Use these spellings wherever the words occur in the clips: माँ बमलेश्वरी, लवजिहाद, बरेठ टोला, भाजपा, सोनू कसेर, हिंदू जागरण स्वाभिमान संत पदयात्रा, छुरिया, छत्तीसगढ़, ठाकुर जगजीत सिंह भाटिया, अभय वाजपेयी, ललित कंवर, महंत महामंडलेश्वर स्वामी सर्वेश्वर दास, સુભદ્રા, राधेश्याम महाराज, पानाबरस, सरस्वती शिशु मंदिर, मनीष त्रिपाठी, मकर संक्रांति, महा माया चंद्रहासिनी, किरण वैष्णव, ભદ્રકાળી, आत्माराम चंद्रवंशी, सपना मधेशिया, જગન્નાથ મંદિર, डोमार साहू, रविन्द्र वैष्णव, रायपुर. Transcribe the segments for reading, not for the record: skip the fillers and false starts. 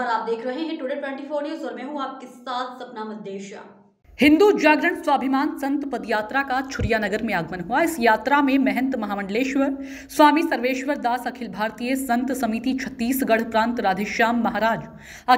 नमस्कार, आप देख रहे हैं टुडे 24 न्यूज़ और मैं हूं आपके साथ सपना मधेशिया। हिंदू जागरण स्वाभिमान संत पदयात्रा का छुरिया नगर में आगमन हुआ। इस यात्रा में महंत महामंडलेश्वर स्वामी सर्वेश्वर दास, अखिल भारतीय संत समिति छत्तीसगढ़ प्रांत राधेश्याम महाराज,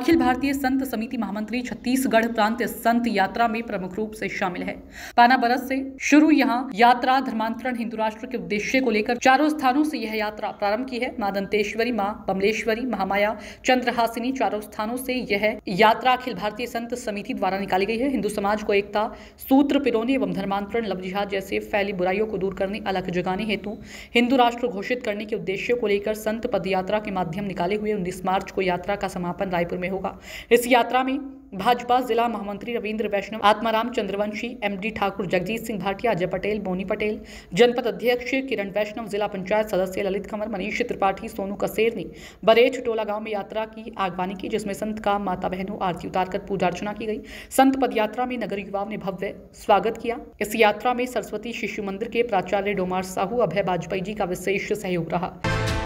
अखिल भारतीय संत समिति महामंत्री छत्तीसगढ़ प्रांत संत यात्रा में प्रमुख रूप से शामिल है। पानाबरस से शुरू यहाँ यात्रा धर्मांतरण हिंदू राष्ट्र के उद्देश्य को लेकर चारों स्थानों से यह यात्रा प्रारंभ की है। माँ दंतेश्वरी, माँ बमलेश्वरी, महा माया चंद्रहासिनी, चारों स्थानों से यह यात्रा अखिल भारतीय संत समिति द्वारा निकाली गई है। हिंदू समाज एकता सूत्र पिरोने एवं धर्मांतरण लवजिहाद जैसे फैली बुराइयों को दूर करने, अलग जगाने हेतु हिंदू राष्ट्र घोषित करने के उद्देश्य को लेकर संत पदयात्रा के माध्यम निकाले हुए 19 मार्च को यात्रा का समापन रायपुर में होगा। इस यात्रा में भाजपा जिला महामंत्री रविन्द्र वैष्णव, आत्माराम चंद्रवंशी, एमडी ठाकुर जगजीत सिंह भाटिया, अजय पटेल, बोनी पटेल, जनपद अध्यक्ष किरण वैष्णव, जिला पंचायत सदस्य ललित कंवर, मनीष त्रिपाठी, सोनू कसेर ने बरेठ टोला गांव में यात्रा की अगवानी की, जिसमें संत का माता बहनों आरती उतारकर पूजा अर्चना की गई। संत पदयात्रा में नगर युवाओं ने भव्य स्वागत किया। इस यात्रा में सरस्वती शिशु मंदिर के प्राचार्य डोमार साहू, अभय वाजपेयी जी का विशेष सहयोग रहा।